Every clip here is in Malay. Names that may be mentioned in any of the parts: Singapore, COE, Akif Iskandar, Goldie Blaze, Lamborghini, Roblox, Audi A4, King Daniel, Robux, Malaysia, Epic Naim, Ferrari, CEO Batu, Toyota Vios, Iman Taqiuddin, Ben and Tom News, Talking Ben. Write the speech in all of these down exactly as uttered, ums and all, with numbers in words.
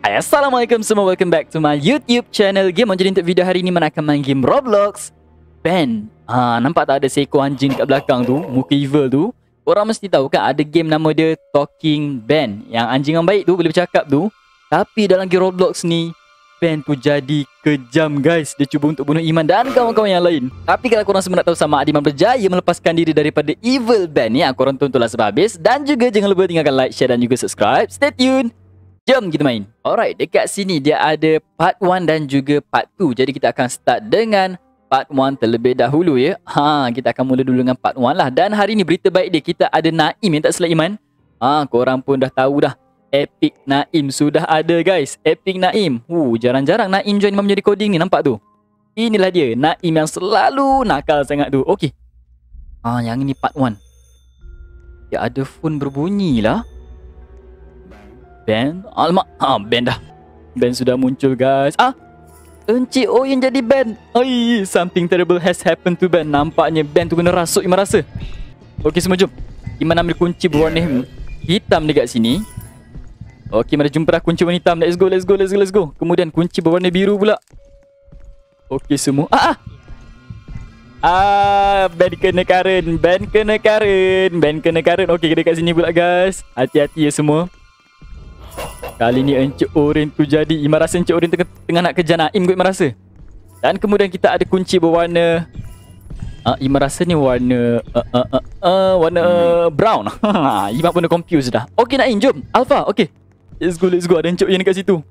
Assalamualaikum semua, welcome back to my YouTube channel game. Jadi untuk video hari ini mana akan main game Roblox Ben. Ha, nampak tak ada seekor anjing kat belakang tu, muka evil tu. Orang mesti tahu kan ada game nama dia Talking Ben, yang anjing yang baik tu boleh bercakap tu. Tapi dalam game Roblox ni Ben tu jadi kejam guys. Dia cuba untuk bunuh Iman dan kawan-kawan yang lain. Tapi kalau korang semua nak tahu sama Adiman berjaya melepaskan diri daripada evil Ben ya, korang tontonlah sampai habis. Dan juga jangan lupa tinggalkan like, share dan juga subscribe. Stay tune. Jom kita main. Alright, dekat sini dia ada part one dan juga part two. Jadi kita akan start dengan part one terlebih dahulu ya. Ha, kita akan mula dulu dengan part one lah. Dan hari ni berita baik dia, kita ada Naim yang tak salah Iman. Ha, korang pun dah tahu dah. Epic Naim sudah ada guys. Epic Naim. Huh, jarang-jarang Naim join Imam jadi coding ni, nampak tu. Inilah dia Naim yang selalu nakal sangat tu. Okey. Ah, yang ini part one. Ya, ada phone berbunyi lah. Ben. Alamak. Ah, Ben dah. Ben sudah muncul guys. Ah. Encik Oyen jadi Ben. Ai, something terrible has happened to Ben. Nampaknya Ben tu kena rasuk Iman rasa. Okey, semua jom. Iman ambil kunci berwarna hitam dekat sini. Okey, mari jumpa dah kunci warna hitam. Let's go, let's go, let's go, let's go. Kemudian kunci berwarna biru pula. Okey semua. Ah, ah. Ah, Ben kena current. Ben kena current. Ben kena current. Okey, dekat sini pula guys. Hati-hati ya semua. Kali ni Encik Oren tu jadi. Iman rasa Encik Oren tengah, tengah nak kejar Naim kot Iman rasa. Dan kemudian kita ada kunci berwarna. Ah, Iman rasa ni warna uh, uh, uh, uh, warna uh, brown. Iman pun dah confused dah. Okey Naim, jom. Alpha, okey. Let's go, let's go. Ada Encik Oyen dekat situ.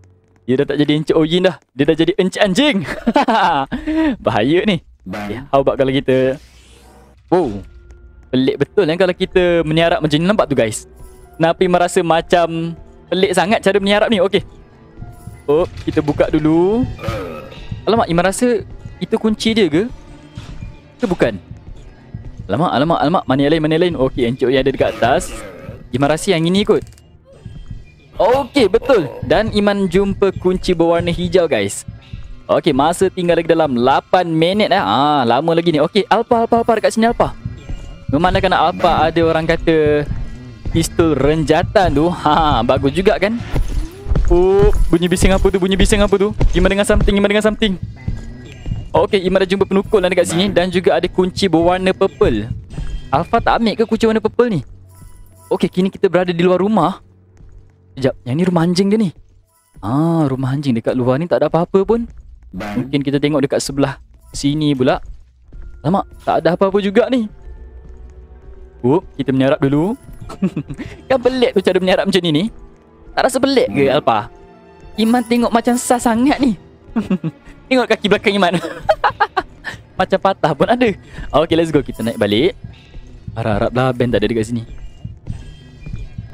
Dia dah tak jadi Encik Oyen dah. Dia dah jadi Encik Anjing. Bahaya ni. Okay, how about kalau kita... Wow. Pelik betul kan kalau kita meniarap macam ni. Nampak tu guys. Kenapa Iman rasa macam pelik sangat cara meniarap ni. Okey. Oh, kita buka dulu. Alamak, Iman rasa itu kunci dia ke? Itu bukan. Alamak, alamak, alamak. Mana yang lain, mana yang lain. Okey, Encik Oyen ada dekat atas. Iman rasa yang ini kot. Okey, betul. Dan Iman jumpa kunci berwarna hijau guys. Okey, masa tinggal lagi dalam lapan minit eh. Ah, lama lagi ni. Okey, Alpha, Alpha, Alpha dekat sini Alpha. Memanglah kena Alpha ada orang kata pistol renjatan tu. Ha, bagus juga kan? Oh, bunyi bising apa tu? Bunyi bising apa tu? Iman dengar something, Iman dengar something. Okey, Iman dah jumpa penukul lah dekat sini dan juga ada kunci berwarna purple. Alpha tak ambil ke kunci warna purple ni? Okey, kini kita berada di luar rumah. Sekejap, yang ni rumah anjing dia ni. Ah, rumah anjing dekat luar ni tak ada apa-apa pun. Mungkin kita tengok dekat sebelah sini pula. Alamak, tak ada apa-apa juga ni. Oh, kita menyarap dulu. Kan pelik tu cara menyarap macam ni ni. Tak rasa pelik ke Alpha? Iman tengok macam sah sangat ni. Tengok kaki belakang Iman. Macam patah pun ada. Okay, let's go. Kita naik balik. Harap-harap lah Ben tak ada dekat sini.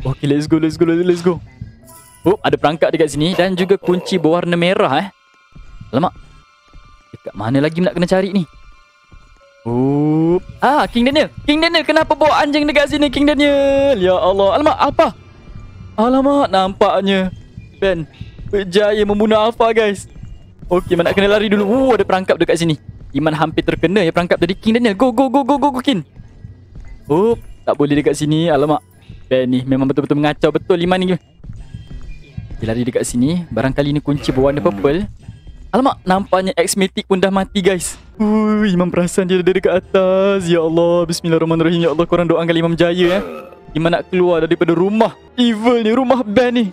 Okay, let's go, let's go, let's go. Oh, ada perangkap dekat sini dan juga kunci berwarna merah eh. Alamak. Dekat mana lagi nak kena cari ni? Oh. Ah, King Daniel. King Daniel, kenapa bawa anjing dekat sini King Daniel? Ya Allah. Alamak, Alpha. Alamak, nampaknya Ben berjaya membunuh Alpha guys. Okay, mana nak kena lari dulu. Oh, ada perangkap dekat sini. Iman hampir terkena ya perangkap tadi. King Daniel, go, go, go, go, go, go, King. Oh, tak boleh dekat sini. Alamak. Ben ni memang betul-betul mengacau betul Iman ni. Dia lari dekat sini. Barangkali ni kunci berwarna purple. Alamak, nampaknya X-Matic pun dah mati guys. Ui, Iman perasan dia ada dekat atas. Ya Allah, bismillahirrahmanirrahim. Ya Allah, korang doakan Iman berjaya eh. Iman nak keluar daripada rumah evil ni, rumah Ben ni.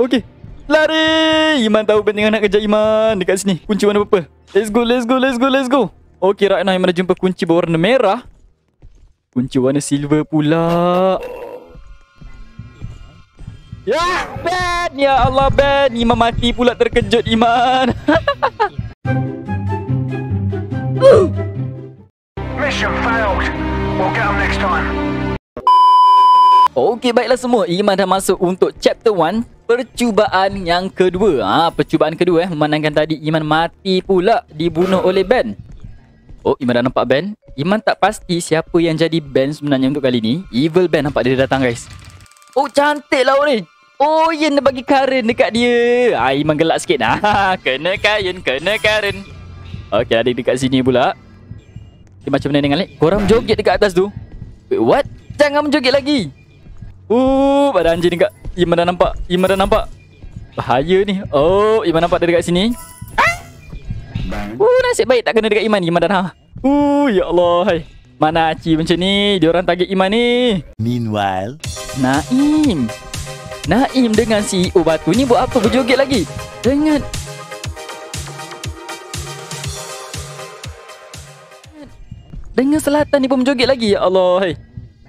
Okey, lari. Iman tahu Ben tengah nak kejar Iman. Dekat sini kunci warna purple. Let's go, let's go, let's go, let's go. Okey, right now Iman dah jumpa kunci berwarna merah. Kunci warna silver pula. Ya, Ben! Ya Allah, Ben! Iman mati pula, terkejut Iman. Mission failed. We'll get them next time. Okey, baiklah semua. Iman dah masuk untuk chapter one. Percubaan yang kedua. Ha, percubaan kedua eh. Memandangkan tadi Iman mati pula, dibunuh oleh Ben. Oh, Iman dah nampak Ben. Iman tak pasti siapa yang jadi Ben sebenarnya untuk kali ni. Evil Ben nampak dia datang guys. Oh, cantik lah orang ni. Oh, Yen dia bagi current dekat dia. Ah, Iman gelak sikit. Ah, kena kain, kena current. Okey, ada dekat sini pula. Okay, macam mana dengan ni? Korang joget dekat atas tu. Wait, what? Jangan menjoget lagi. Uh, ada anjing dekat. Iman dah nampak. Iman dah nampak. Bahaya ni. Oh, Iman nampak dia dekat sini. Ah. Uh, nasib baik tak kena dekat Iman. Iman dah nampak. Uh, ya Allah. Hai. Mana aci macam ni? Diorang target Iman ni. Meanwhile, Naim. Naim dengan C E O Batu ni buat apa berjoget lagi? Dengan Dengan selatan ni pun berjoget lagi. Ya Allah. Hai.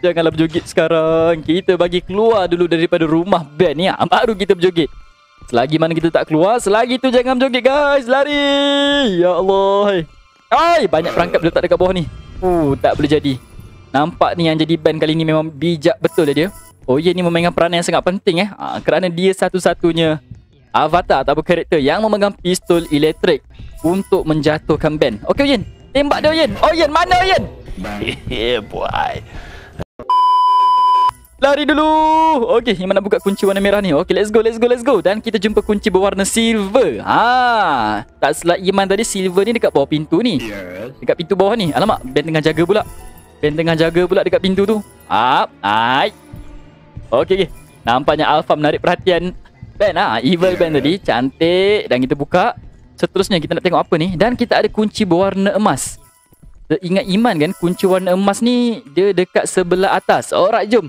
Janganlah berjoget sekarang. Kita bagi keluar dulu daripada rumah band ni. Ya. Baru kita berjoget. Selagi mana kita tak keluar, selagi tu jangan berjoget guys. Lari. Ya Allah. Hai. Hai, banyak perangkap letak dekat bawah ni. Uh, tak boleh jadi. Nampak ni yang jadi band kali ni memang bijak betul dia. Oh ya, ni memainkan peranan yang sangat penting eh. Ha, kerana dia satu-satunya avatar ataupun karakter yang memegang pistol elektrik untuk menjatuhkan band. Okey Oyen, tembak dia Oyen. Oyen mana Oyen? Hehe boy. Lari dulu. Okey, yang mana buka kunci warna merah ni. Okey, let's go, let's go, let's go. Dan kita jumpa kunci berwarna silver. Ha, tak silap Iman tadi silver ni dekat bawah pintu ni. Dekat pintu bawah ni. Alamak, band tengah jaga pula. Ben tengah jaga pula dekat pintu tu. Up, naik. Okey, okay. Nampaknya Alpha menarik perhatian Ben ah, evil Ben tadi. Cantik. Dan kita buka. Seterusnya kita nak tengok apa ni. Dan kita ada kunci berwarna emas. Ingat Iman kan, kunci warna emas ni dia dekat sebelah atas. Alright, jom.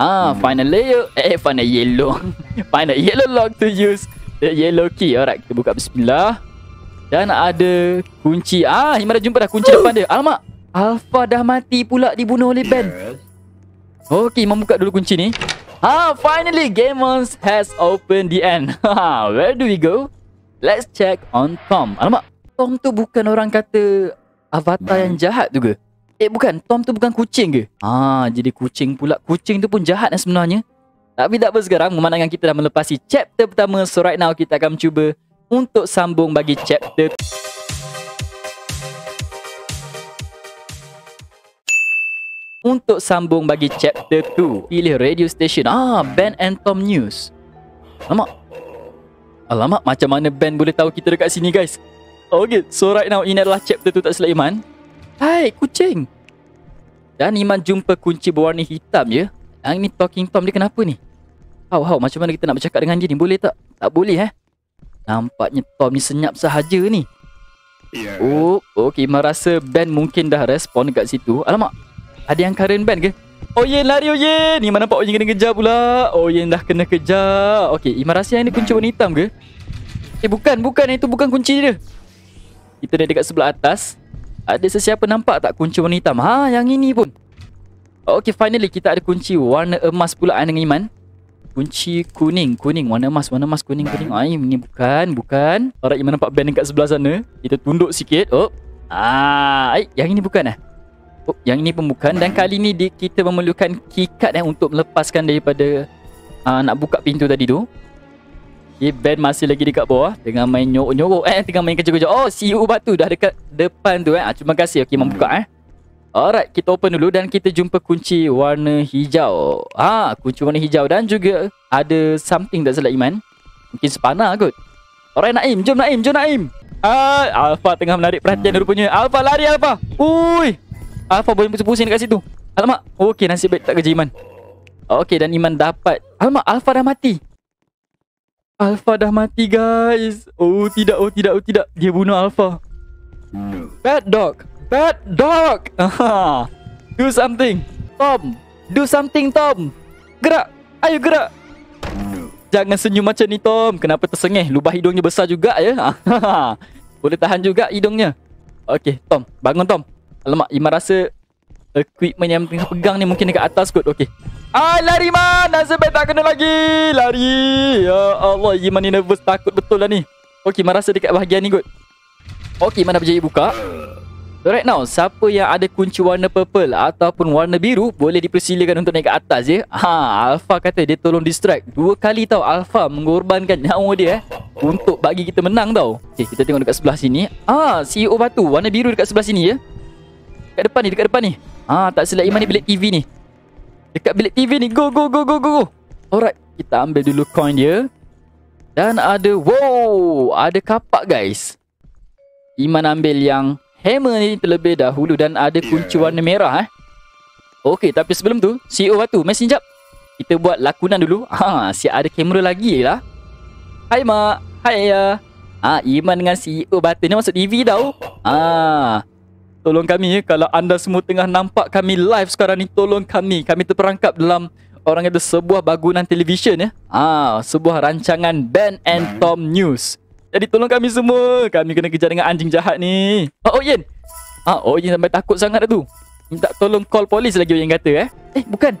Ah, find a layer. Eh, find a yellow. Find a yellow lock to use the yellow key. Alright, kita buka bismillah. Dan ada kunci. Ah, Iman dah jumpa dah kunci depan dia. Alamak. Alpha dah mati pula dibunuh oleh Ben. Yes. Okey, membuka dulu kunci ni. Ah, finally Gamers has opened the end. Where do we go? Let's check on Tom. Alamak, Tom tu bukan orang kata avatar yang jahat tu ke? Eh bukan, Tom tu bukan kucing ke? Ah, jadi kucing pula. Kucing tu pun jahat sebenarnya. Tapi tak apa sekarang, memandangkan kita dah melepasi chapter pertama. So right now kita akan cuba untuk sambung bagi chapter. Untuk sambung bagi chapter dua, pilih radio station. Ah, Ben and Tom News. Alamak. Alamak, macam mana Ben boleh tahu kita dekat sini guys? Okay, so right now ini adalah chapter dua tak silap Iman. Hai, kucing. Dan Iman jumpa kunci berwarna hitam ya. Yang ni Talking Tom dia kenapa ni? How, how, macam mana kita nak bercakap dengan dia ni? Boleh tak? Tak boleh eh. Nampaknya Tom ni senyap sahaja ni. Yeah. Oh, okay, Iman rasa Ben mungkin dah respon dekat situ. Alamak. Ada yang current band ke? Oyen lari Oyen. Iman nampak Oyen kena kejar pula. Oyen dah kena kejar. Okey, Iman rasa yang ni kunci warna hitam ke? Eh bukan, bukan. Itu bukan kunci dia. Kita dah dekat sebelah atas. Ada sesiapa nampak tak kunci warna hitam? Ha, yang ini pun. Okey, finally kita ada kunci warna emas pula dengan Iman. Kunci kuning, kuning warna emas, warna emas kuning kuning. Ah, ini bukan, bukan. Orang Iman nampak band dekat sebelah sana. Kita tunduk sikit. Oh. Ah, ai, yang ini bukan eh. Oh, yang ini pembukaan. Dan kali ni di, kita memerlukan keycard eh, untuk melepaskan daripada uh, nak buka pintu tadi tu. Okay, Ben masih lagi dekat bawah dengan main nyorok-nyorok. Eh, tengah main kerja-kerja. Oh, C E O Batu dah dekat depan tu eh. Ah, terima kasih. Okay, membuka eh. Alright, kita open dulu dan kita jumpa kunci warna hijau. Ah, kunci warna hijau. Dan juga ada something tak salah Iman. Mungkin sepanah kot. Alright, Naim. Jom Naim, jom Naim. Ah, Alpha tengah menarik perhatian rupanya. Alpha, lari Alpha. Ui. Alpha boleh pusing-pusing dekat situ. Alamak. Okey, nasib baik tak kerja Iman. Okey, dan Iman dapat. Alamak, Alpha dah mati. Alpha dah mati guys. Oh tidak, oh tidak, oh tidak. Dia bunuh Alpha. Bad dog, bad dog. Aha. Do something Tom, do something Tom. Gerak, ayo gerak. Jangan senyum macam ni Tom. Kenapa tersengih? Lubang hidungnya besar juga ya. Boleh tahan juga hidungnya. Okey Tom, bangun Tom. Alamak, Iman rasa equipment yang tengah pegang ni mungkin dekat atas kot. Okey. Ah, lari Iman. Nasib baik tak kena lagi. Lari. Ya Allah, Iman ni nervous. Takut betul lah ni. Okey, Iman rasa dekat bahagian ni kot. Okey, Iman dah berjaya buka. So right now, siapa yang ada kunci warna purple ataupun warna biru boleh dipersilakan untuk naik ke atas ya. Ha, Alpha kata dia tolong distract. Dua kali tau Alpha mengorbankan nyawa dia eh, untuk bagi kita menang tau. Okey, kita tengok dekat sebelah sini. Ah, C E O Batu warna biru dekat sebelah sini ya. Dekat depan ni, dekat depan ni. Ah, tak silap Iman ni bilik T V ni. Dekat bilik T V ni. Go, go, go, go, go. Alright, kita ambil dulu coin dia. Dan ada, wow, ada kapak guys. Iman ambil yang hammer ni terlebih dahulu. Dan ada kunci warna merah eh. Okey, tapi sebelum tu C E O Batu, main sekejap. Kita buat lakonan dulu. Ha, siap ada kamera lagi lah. Hai mak, hai ayah. Ha, Iman dengan C E O Batu ni masuk T V tau. Ha, tolong kami ya, kalau anda semua tengah nampak kami live sekarang ni, tolong kami. Kami terperangkap dalam orang ada sebuah bangunan televisyen ya. Ha, sebuah rancangan Ben and Tom News. Jadi tolong kami semua. Kami kena kejar dengan anjing jahat ni. Oh, oh Yen. Ah, oh Yen sampai takut sangat dah tu. Minta tolong call polis lagi yang kata eh. Eh, bukan.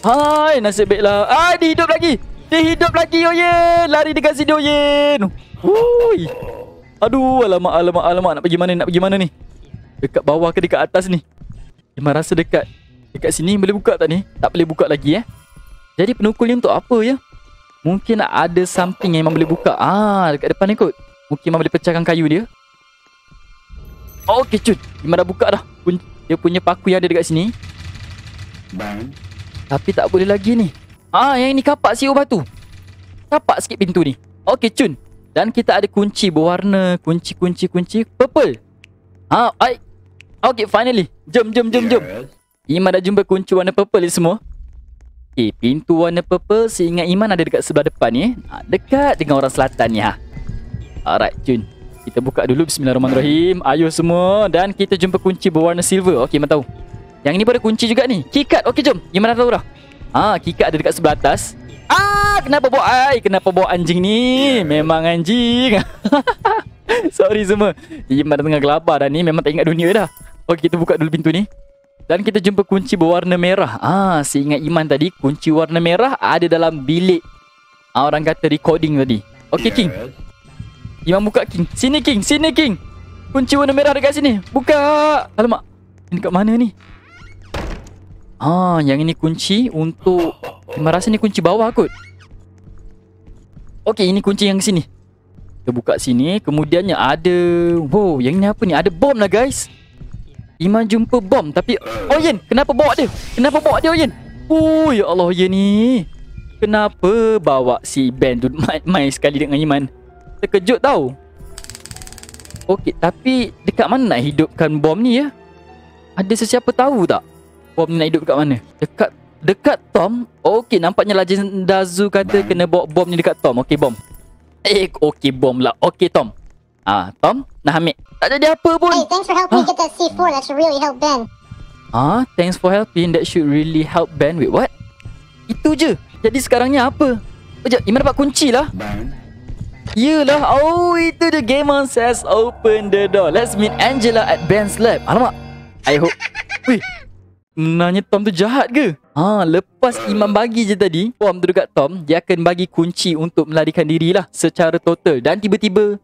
Hai, nasib baiklah. Ah, dia hidup lagi. Dia hidup lagi oh Yen. Lari dekat sini oh Yen. Hui. Aduh, alamak, alamak, alamak. Nak pergi mana ni? Nak pergi mana ni? Dekat bawah ke dekat atas ni? Iman rasa dekat dekat sini boleh buka tak ni? Tak boleh buka lagi eh. Jadi penukul ni untuk apa ya? Mungkin ada something yang Imam boleh buka. Ah, dekat depan ni kot. Mungkin Imam boleh pecahkan kayu dia. Okey, cut. Imam dah buka dah. Dia punya paku yang ada dekat sini. Bang. Tapi tak boleh lagi ni. Ah, yang ini kapak C E O Batu. Kapak sikit pintu ni. Okey, cun. Dan kita ada kunci berwarna. Kunci, kunci, kunci. Purple. Ah, ai. Okey, finally. Jom, jom, jom, jom. Imam dah jumpa kunci warna purple ni semua. Okay, pintu warna purple seingat Iman ada dekat sebelah depan ni eh. Dekat dengan orang selatan ni ha. Alright, cun. Kita buka dulu, bismillahirrahmanirrahim. Ayuh semua. Dan kita jumpa kunci berwarna silver. Okey, Iman tahu. Yang ni pun ada kunci juga ni. Keycard. Okey, jom. Iman dah tahu dah. Ah, keycard ada dekat sebelah atas. Ah, kenapa bawa ai? Kenapa bawa anjing ni? Memang anjing. Sorry semua. Iman dah tengah gelabah dah ni. Memang tak ingat dunia dah. Okey, kita buka dulu pintu ni. Dan kita jumpa kunci berwarna merah. Ah, seingat Iman tadi, kunci warna merah ada dalam bilik. Ah, orang kata recording tadi. Okey, King. Iman buka, King. Sini, King. Sini, King. Kunci warna merah dekat sini. Buka. Alamak. Ini kat mana ni? Ah, yang ini kunci untuk... Iman rasa ni kunci bawah kot. Okey, ini kunci yang sini. Kita buka sini. Kemudiannya ada... Wow, yang ni apa ni? Ada bom lah, guys. Iman jumpa bom tapi oh Yen, kenapa bawa dia? Kenapa bawa dia oh Yen? Oh, ya Allah Yen ni. Kenapa bawa si Ben tu main-main sekali dengan Iman? Terkejut tau. Okey, tapi dekat mana nak hidupkan bom ni ya? Ada sesiapa tahu tak? Bom ni nak hidup dekat mana? Dekat dekat Tom. Okey, nampaknya Legenda Zu kata kena bawa bom ni dekat Tom. Okey, bom. Eh, okey bom lah. Okey, Tom. Ah, Tom, nak ambil. Tak jadi apa pun. Hey, thanks for helping ah. Get that C four. That should really help Ben. Ah, thanks for helping. That should really help Ben. Wait, what? Itu je. Jadi sekarangnya apa? Sekejap, Iman dapat kunci lah. Yelah. Oh, itu the game on says open the door. Let's meet Angela at Ben's lab. Alamak. I hope. Wih. Nanya Tom tu jahat ke? Ah, lepas Iman bagi je tadi, bom tu dekat Tom, dia akan bagi kunci untuk melarikan dirilah secara total. Dan tiba-tiba...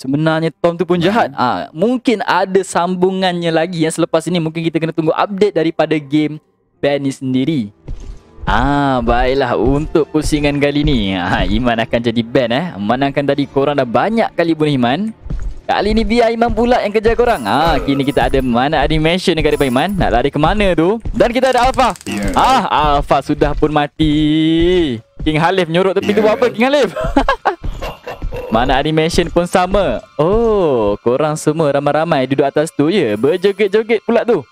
Sebenarnya Tom tu pun jahat. Ah, mungkin ada sambungannya lagi yang selepas ini mungkin kita kena tunggu update daripada game Ben ni sendiri. Ah, baiklah untuk pusingan kali ni. Ah, Iman akan jadi Ben eh. Menangkan tadi korang dah banyak kali bunuh Iman. Kali ni biar Iman pula yang kejar korang. Ah, kini kita ada mana animation dekat depan Iman. Nak lari ke mana tu? Dan kita ada Alpha. Ah, Alpha sudah pun mati. King Halif nyorot tepi tu buat apa King Halif? Mana animation pun sama. Oh, korang semua ramai-ramai duduk atas tu ya. Berjoget-joget pula tu.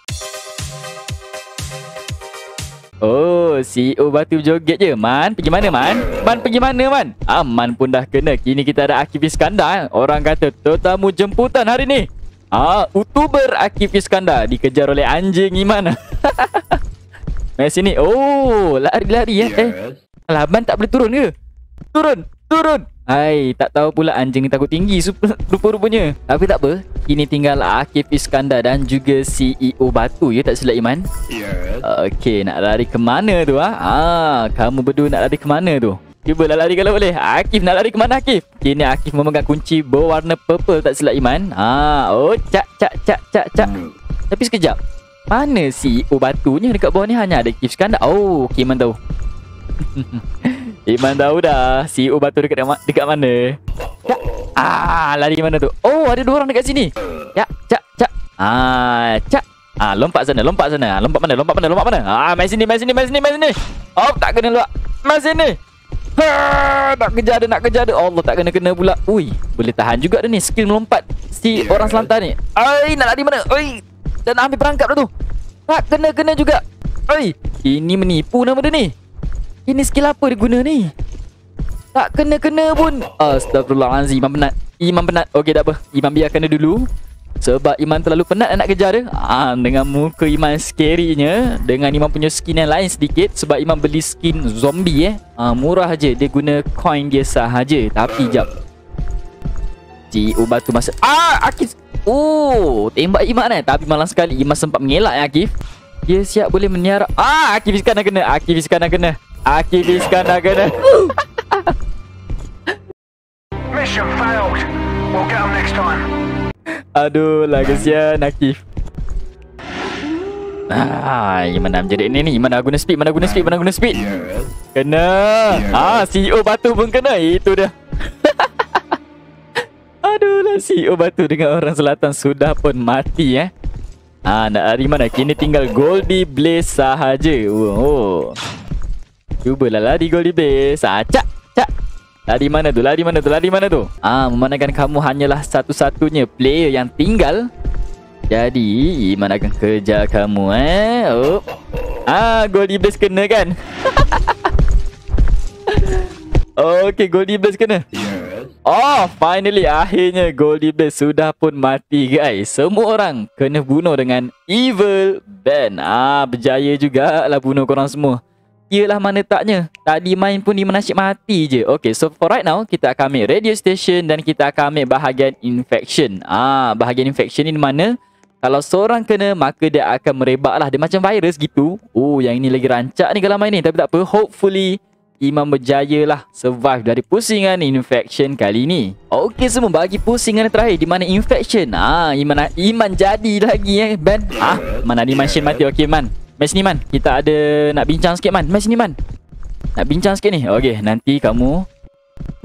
Oh, C E O Batu joget je. Man, pergi mana Man? Man, pergi mana Man? Ah, Man pun dah kena. Kini kita ada Akif Iskandar. Orang kata tetamu jemputan hari ni. Ah, YouTuber Akif Iskandar dikejar oleh anjing Iman. Mari sini. Oh, lari-lari ya. Eh, alah, Man tak boleh turun ke? Turun, turun. Hai, tak tahu pula anjing ni takut tinggi rupa-rupanya. Tapi tak apa, kini tinggal Akif Iskandar dan juga C E O Batu ya, tak silap Iman? Yes. Okey, nak lari ke mana tu ah? Ah, kamu berdua nak lari ke mana tu? Cuba lari kalau boleh. Akif nak lari ke mana Akif? Kini Akif memegang kunci berwarna purple, tak silap Iman? Ah, oh cak cak cak cak cak. Hmm. Tapi sekejap. Mana C E O Batunya? Dekat bawah ni hanya ada Akif Iskandar. Oh, okey, Iman tahu. Iman tahu dah C E O Batu dekat dekat mana. Cak. Ah, lari mana tu? Oh, ada dua orang dekat sini. Cak, cak, cak. Ah, cak. Ah, lompat sana, lompat sana. Lompat mana? Lompat mana? Lompat mana? Ah, mai sini, mai sini, mai sini, mai sini. Oh, tak kena luak. Mai sini. Ha, tak kejar dia, nak kejar dia. Allah, tak kena kena pula. Ui, boleh tahan juga dia ni skill melompat si orang Selatan ni. Ai, nak lari mana? Oi, dan ambil perangkap dah tu. Pak, kena-kena juga. Oi, ini menipu nama dia ni. Ini skill apa diguna ni? Tak kena-kena pun. Astagfirullahalazim, Imam penat. Imam penat. Okey, tak apa. Imam biarkan dia dulu. Sebab Imam terlalu penat nak kejar dia. Ah, dengan muka Imam scary-nya, dengan Imam punya skin yang lain sedikit, sebab Imam beli skin zombie eh. Ah, murah aje, dia guna coin biasa aje. Tapi jap. C E O Batu masuk. Ah, Akif. Oh, tembak Imam ni. Tapi malang sekali Imam sempat mengelak ya, Akif. Dia siap boleh meniara. Ah, Akif Iskandar kena. Akif Iskandar kena. Akif Iskandar kena. Mission failed. We'll get them next time. Aduh lah, kesian Akif. Ah, Iman dah menjerit ni ni. Iman dah guna speed, mana guna speed, mana guna speed. Kena. Ah, C E O Batu pun kena. Itu dah. Aduh lah, C E O Batu dengan orang selatan sudah pun mati eh. Ah, nak hari mana? Kini tinggal Goldie Blaze sahaja. Oh. Cubalah lari Goldie Blaze. Ah, cak. Lari mana tu? Lari mana tu? Lari mana tu? Ah, memandangkan kamu hanyalah satu-satunya player yang tinggal. Jadi, Iman akan kejar kamu eh. Oh. Ah, Goldie Blaze kena kan? Okey, Goldie Blaze kena. Oh, finally akhirnya Goldie Blaze sudah pun mati guys. Semua orang kena bunuh dengan Evil Ben. Ah, berjaya jugalah bunuh korang semua. Iyalah mana taknya. Tadi main pun Iman asyik mati je. Okay, so for right now, kita akan ambil radio station dan kita akan ambil bahagian infection. Ah, bahagian infection ni mana? Kalau seorang kena, maka dia akan merebak lah. Dia macam virus gitu. Oh, yang ini lagi rancak ni kalau main ni. Tapi tak apa, hopefully Iman berjaya lah survive dari pusingan infection kali ni. Okey semua, bagi pusingan terakhir di mana infection. Ah, Iman Iman jadi lagi eh Ben. Ah, mana ni Iman Shin mati. Okey Man. Match ni Man, kita ada nak bincang sikit Man. Match ni Man. Nak bincang sikit ni. Okey, nanti kamu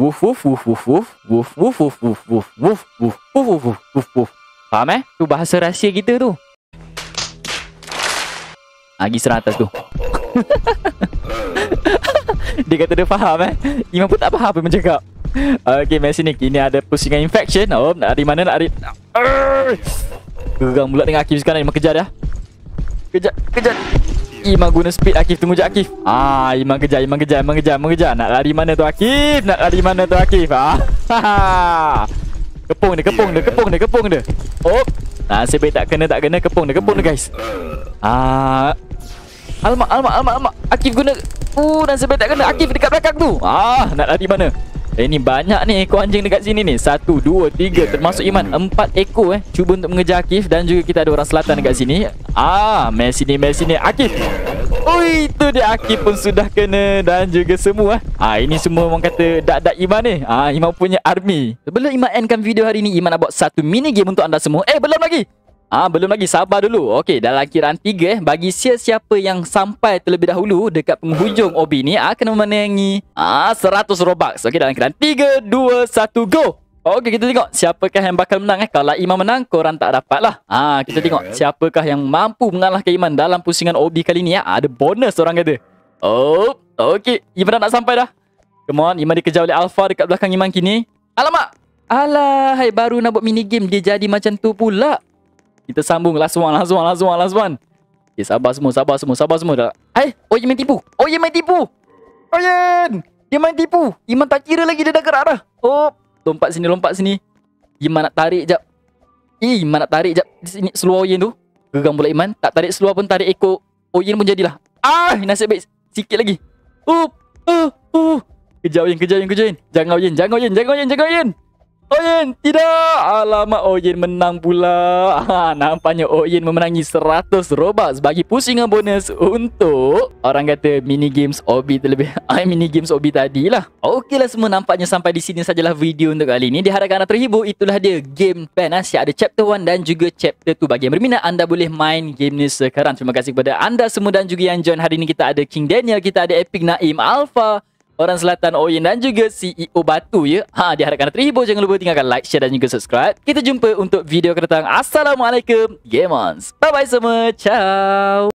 woof woof woof woof woof woof woof woof woof woof woof woof woof woof woof woof. Faham eh? Tu bahasa rahsia kita tu. Lagi serang atas tu. Dia kata dia faham eh. Iman pun tak faham apa yang cakap. Okey, mari sini. Kini ada pusingan infection. Oh, nak dari mana nak dari. Gerang pula dengan Akif sekarang. Iman kejar dah. Kejar, kejar. Iman guna speed Akif. Tunggu je Akif. Ah, Iman kejar, Iman kejar, Iman kejar, Iman kejar. Nak lari mana tu Akif? Nak lari mana tu Akif? Ah. Kepung dia, kepung dia, kepung dia, kepung dia. Oh. Nasib baik tak kena, tak kena. Kepung dia, kepung dia guys. Ah. Alamak, alamak, alamak, alamak. Akif guna. Uh, dan sebab tak kena. Akif dekat belakang tu. Ah, nak lari mana? Eh, ni banyak ni ekor anjing dekat sini ni. Satu, dua, tiga. Termasuk Iman. Empat ekor eh. Cuba untuk mengejar Akif. Dan juga kita ada orang selatan dekat sini. Ah, Messi ni, Messi ni. Akif. Ui, tu dia. Akif pun sudah kena. Dan juga semua. Ah, ini semua orang kata dak-dak Iman ni. Ah, Iman punya army. Sebelum Iman endkan video hari ni, Iman nak buat satu mini game untuk anda semua. Eh, belum lagi. Ah, belum lagi, sabar dulu. Okey, dalam kiraan tiga eh, bagi siapa-siapa yang sampai terlebih dahulu dekat penghujung O B ni akan memenangi ah seratus Robux. Okey, dalam kiraan tiga, dua, satu, go. Okey, kita tengok siapakah yang bakal menang eh. Kalau Iman menang, korang tak dapat lah. Ah, kita tengok siapakah yang mampu mengalahkan Iman dalam pusingan O B kali ni ya. Ah, ada bonus orang kata. Oh, okey, Iman dah nak sampai dah. Come on, Iman dikejar oleh Alpha dekat belakang Iman kini. Alamak. Alah, hai, baru nak buat mini game dia jadi macam tu pula. Kita sambung. Last one, last one, last one, last one. Okay, sabar semua, sabar semua, sabar semua. Eh, Oyen main tipu. Oyen main tipu. Oyen! Dia main tipu. Iman tak kira lagi dia dah gerak dah. Oh, lompat sini, lompat sini. Iman nak tarik jap. Iman nak tarik jap. Sini, seluar Oyen tu. Gegang pula Iman. Tak tarik seluar pun tarik ekor. Oyen pun jadilah. Ah, nasib baik. Sikit lagi. Oh, oh, oh. Kejar Oyen, kejar Oyen, kejar Oyen. Jangan Oyen, jangan Oyen, jangan Oyen, jangan Oyen. Oyen, tidak. Alamak, Oyen menang pula. Ha, nampaknya Oyen memenangi seratus Robux bagi pusingan bonus untuk orang kata mini games O B terlebih. Ay, mini games O B tadilah. Okeylah semua, nampaknya sampai di sini sajalah video untuk kali ini. Diharapkan anda terhibur. Itulah dia game Ben. Asyik ada chapter satu dan juga chapter dua. Bagi yang berminat, anda boleh main game ni sekarang. Terima kasih kepada anda semua dan juga yang join hari ini. Kita ada King Daniel, kita ada Epic Naim, Alpha, orang selatan Oyen dan juga C E O Batu ya. Ha, diharapkan terhibur. Jangan lupa tinggalkan like, share dan juga subscribe. Kita jumpa untuk video akan datang. Assalamualaikum gamers. Bye bye semua. Ciao.